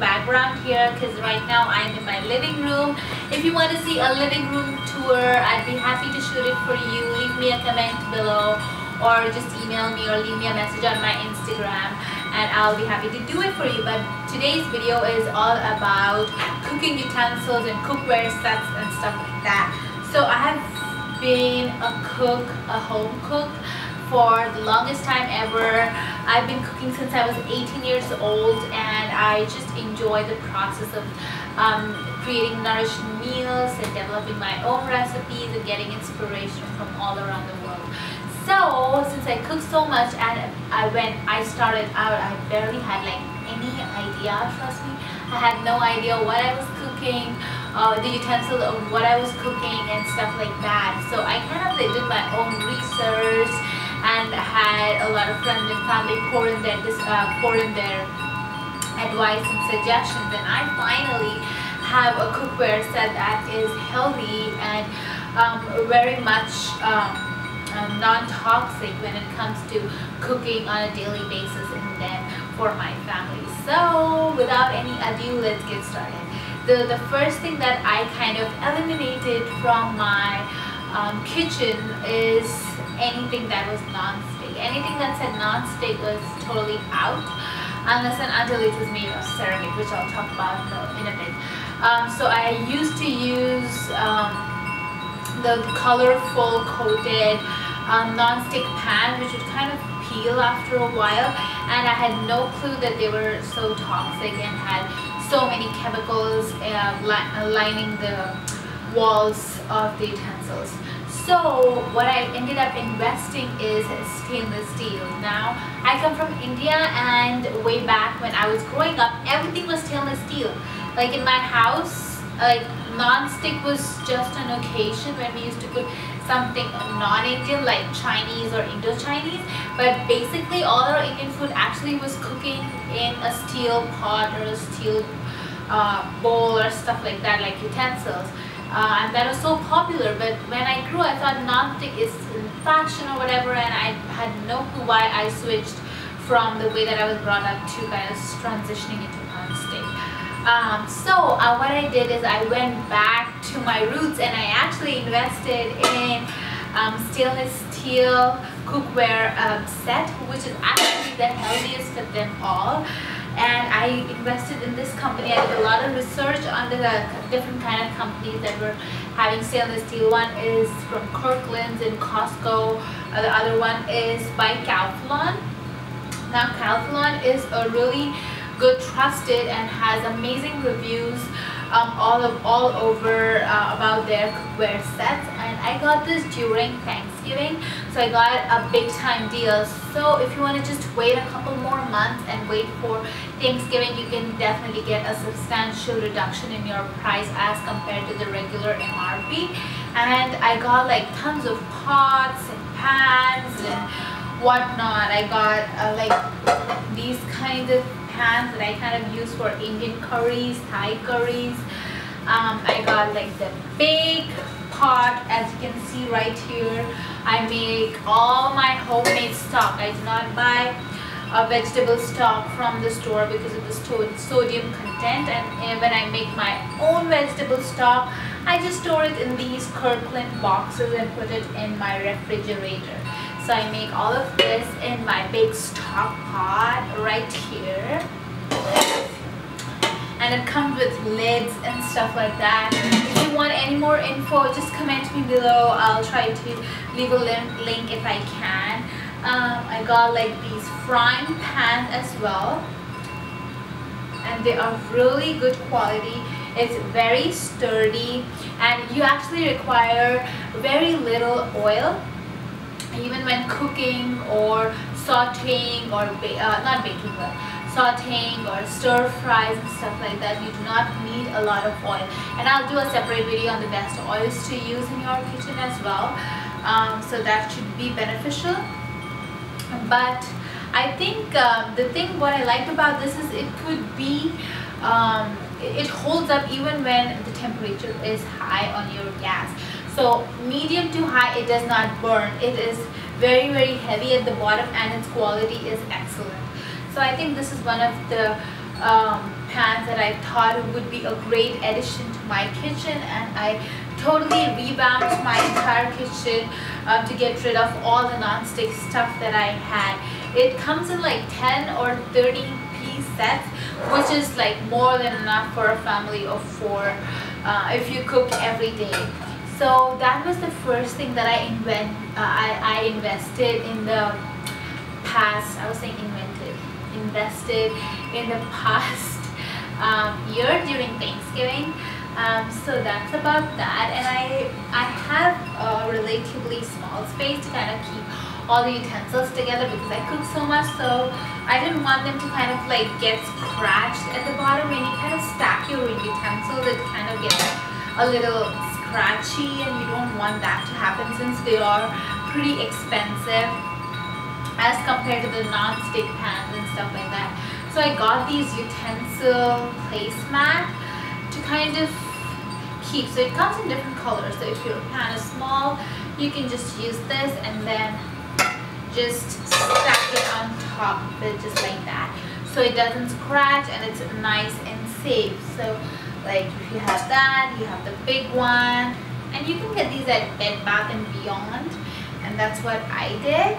background here because right now I'm in my living room. If you want to see a living room tour, I'd be happy to shoot it for you. Leave me a comment below or just email me or leave me a message on my Instagram and I'll be happy to do it for you. But today's video is all about cooking utensils and cookware sets and stuff like that. So I have been a cook, a home cook, for the longest time ever. I've been cooking since I was 18 years old and I just enjoy the process of creating nourishing meals and developing my own recipes and getting inspiration from all around the world. So since I cook so much and when I started out, I barely had like any idea, trust me. I had no idea what I was cooking, the utensil of what I was cooking and stuff like that. So I kind of did my own research and had a lot of friends and family pour in their advice and suggestions, and I finally have a cookware set that is healthy and very much non-toxic when it comes to cooking on a daily basis and then for my family. So without any ado, let's get started. The first thing that I kind of eliminated from my kitchen is anything that was non-stick. Anything that said non-stick was totally out, unless and until it was made of ceramic, which I'll talk about in a bit. So I used to use the colorful coated non-stick pan, which would kind of peel after a while, and I had no clue that they were so toxic and had so many chemicals lining the walls of the utensils. So what I ended up investing is stainless steel. Now, I come from India, and way back when I was growing up, everything was stainless steel. Like in my house, like non-stick was just an occasion when we used to cook something non-Indian like Chinese or Indo-Chinese, but basically all our Indian food actually was cooking in a steel pot or a steel bowl or stuff like that, like utensils. And that was so popular, but when I grew, I thought non-stick is in fashion or whatever, and I had no clue why I switched from the way that I was brought up to kind of transitioning into non-stick. So what I did is I went back to my roots and I actually invested in stainless steel cookware set, which is actually the healthiest of them all. And I invested in this company. I did a lot of research under the different kind of companies that were having stainless steel. One is from Kirkland and Costco. The other one is by Calphalon. Now Calphalon is a really good, trusted, and has amazing reviews all over about their cookware sets. And I got this during Thanksgiving, so I got a big time deal. So if you want to just wait a couple more months and wait for Thanksgiving, you can definitely get a substantial reduction in your price as compared to the regular MRP. And I got like tons of pots and pans and whatnot. I got like these kinds of pans that I kind of use for Indian curries, Thai curries. I got like the big pot, as you can see right here. I make all my homemade stock. I do not buy a vegetable stock from the store because of the sodium content, and when I make my own vegetable stock, I just store it in these Kirkland boxes and put it in my refrigerator. So I make all of this in my big stock pot right here, and it comes with lids and stuff like that. If you want any more info, just comment me below. I'll try to leave a link if I can. I got like these frying pans as well, and they are really good quality. It's very sturdy and you actually require very little oil even when cooking or sauteing or sauteing or stir fries and stuff like that. You do not need a lot of oil, and I'll do a separate video on the best oils to use in your kitchen as well, so that should be beneficial. But I think what I liked about this is it could be it holds up even when the temperature is high on your gas. So medium to high, it does not burn. It is very, very heavy at the bottom and its quality is excellent. So I think this is one of the pans that I thought would be a great addition to my kitchen, and I totally revamped my entire kitchen to get rid of all the non-stick stuff that I had. It comes in like 10 or 13 piece sets, which is like more than enough for a family of 4 if you cook every day. So that was the first thing that I invested in the past. I was saying invested in the past year during Thanksgiving. So that's about that, and I have a relatively small space to kind of keep all the utensils together because I cook so much, so I didn't want them to kind of like get scratched at the bottom. When you kind of stack your utensils, it kind of gets a little scratchy, and you don't want that to happen since they are pretty expensive as compared to the non-stick pans and stuff like that. So I got these utensil placemat to kind of keep. So it comes in different colors. So if your pan is small, you can just use this and then just stack it on top of it just like that. So it doesn't scratch and it's nice and safe. So like if you have that, you have the big one, and you can get these at Bed Bath & Beyond, and that's what I did.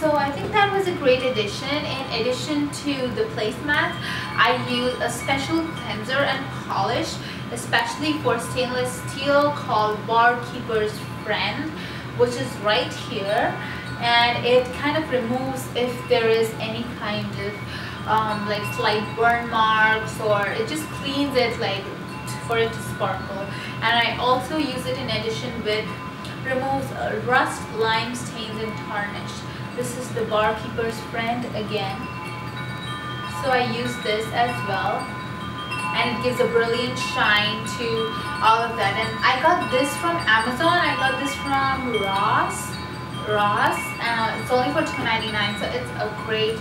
So I think that was a great addition. In addition to the placemats, I use a special cleanser and polish, especially for stainless steel, called Bar Keeper's Friend, which is right here, and it kind of removes if there is any kind of like slight burn marks, or it just cleans it like for it to sparkle. And I also use it in addition with removes rust, lime, stains, and tarnish. This is the Bar Keeper's Friend again. So I use this as well, and it gives a brilliant shine to all of that. And I got this from Amazon. I got this from Ross. It's only for $2.99, so it's a great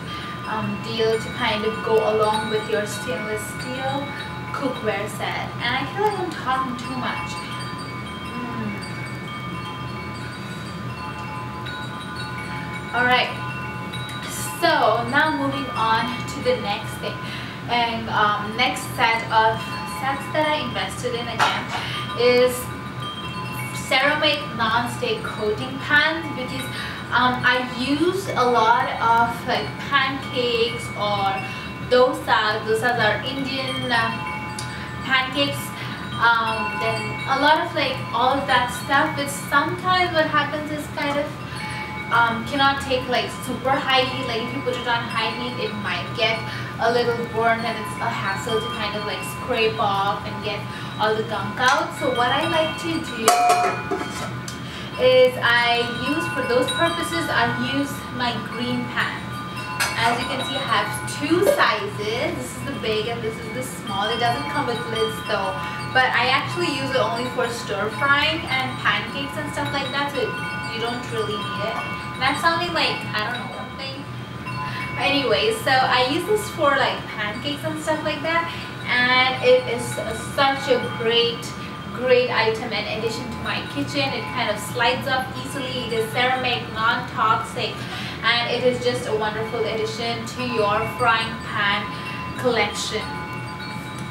deal to kind of go along with your stainless steel cookware set. And I feel like I'm talking too much. Alright, so now moving on to the next thing, and next set of sets that I invested in again is ceramic non-stick coating pans, because I use a lot of like pancakes or dosas. Dosas are Indian pancakes. Then a lot of like all of that stuff, which sometimes what happens is kind of cannot take like super high heat. Like if you put it on high heat, it might get a little burnt, and it's a hassle to kind of like scrape off and get all the gunk out. So what I like to do is I use, for those purposes, I use my green pan. As you can see, I have two sizes. This is the big and this is the small. It doesn't come with lids though, but I actually use it only for stir frying and pancakes and stuff like that, so you don't really need it. And that's something like, I don't know, something. Anyway, so I use this for like pancakes and stuff like that, and it is such a great item in addition to my kitchen. It kind of slides up easily. It is ceramic, non-toxic, and it is just a wonderful addition to your frying pan collection.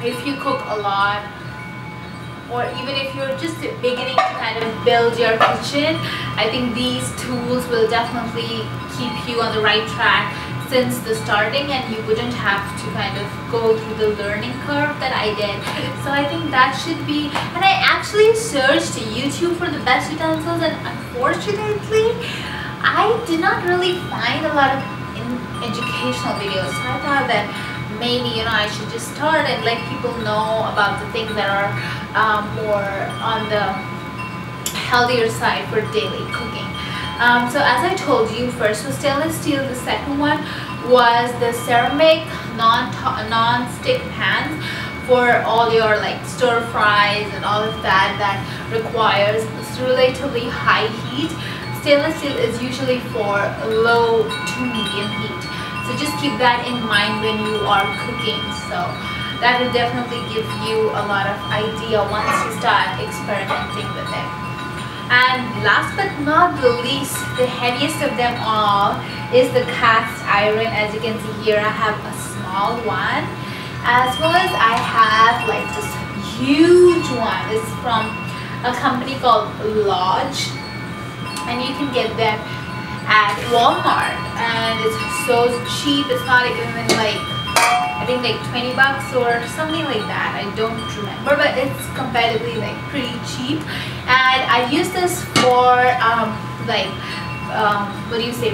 If you cook a lot, or even if you're just beginning to kind of build your kitchen, I think these tools will definitely keep you on the right track since the starting, and you wouldn't have to kind of go through the learning curve that I did. So I think that should be, and I actually searched YouTube for the best utensils, and unfortunately, I did not really find a lot of educational videos. So I thought that maybe, you know, I should just start and let people know about the things that are more on the healthier side for daily cooking. So as I told you, first was stainless steel, the second one was the ceramic non-stick pans for all your like stir fries and all of that that requires relatively high heat. Stainless steel is usually for low to medium heat. So just keep that in mind when you are cooking. So that will definitely give you a lot of idea once you start experimenting with it. And last but not the least, the heaviest of them all is the cast iron. As you can see here, I have a small one, as well as I have like this huge one. It's from a company called Lodge, and you can get them at Walmart, and it's so cheap. It's not even like, I think like 20 bucks or something like that. I don't remember, but it's comparatively like pretty cheap. And I use this for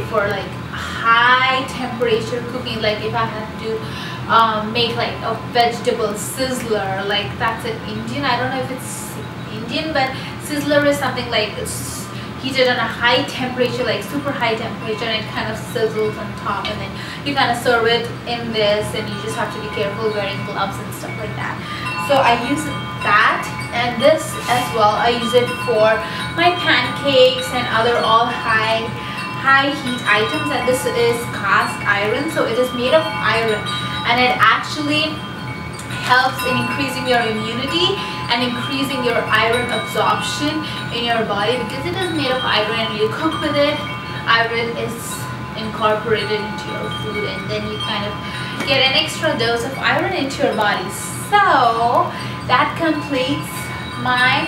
for like high temperature cooking. Like if I have to make like a vegetable sizzler, like that's an Indian, I don't know if it's Indian, but sizzler is something like it's heated on a high temperature, like super high temperature, and it kind of sizzles on top, and then you kind of serve it in this, and you just have to be careful wearing gloves and stuff like that. So I use that, and this as well, I use it for my pancakes and other all high heat items. And this is cast iron, so it is made of iron, and it actually helps in increasing your immunity and increasing your iron absorption in your body, because it is made of iron, and you cook with it, iron is incorporated into your food, and then you kind of get an extra dose of iron into your body. So that completes my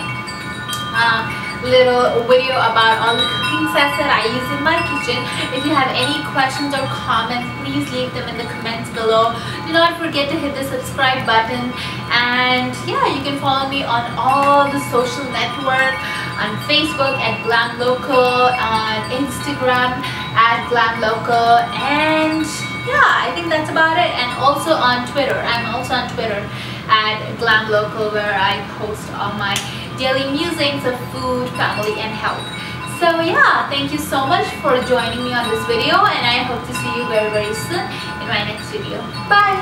little video about all the cooking sets that I use in my kitchen. If you have any questions or comments, please leave them in the comments below. Do not forget to hit the subscribe button, and yeah, you can follow me on all the social network, on Facebook at Glam Local, on Instagram at Glam Local, and yeah, I think that's about it. And also on Twitter, I'm also on Twitter at Glam Local, where I post all my daily musings of food, family, and health. So yeah, thank you so much for joining me on this video, and I hope to see you very, very soon in my next video. Bye!